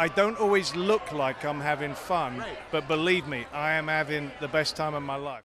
I don't always look like I'm having fun, but believe me, I am having the best time of my life.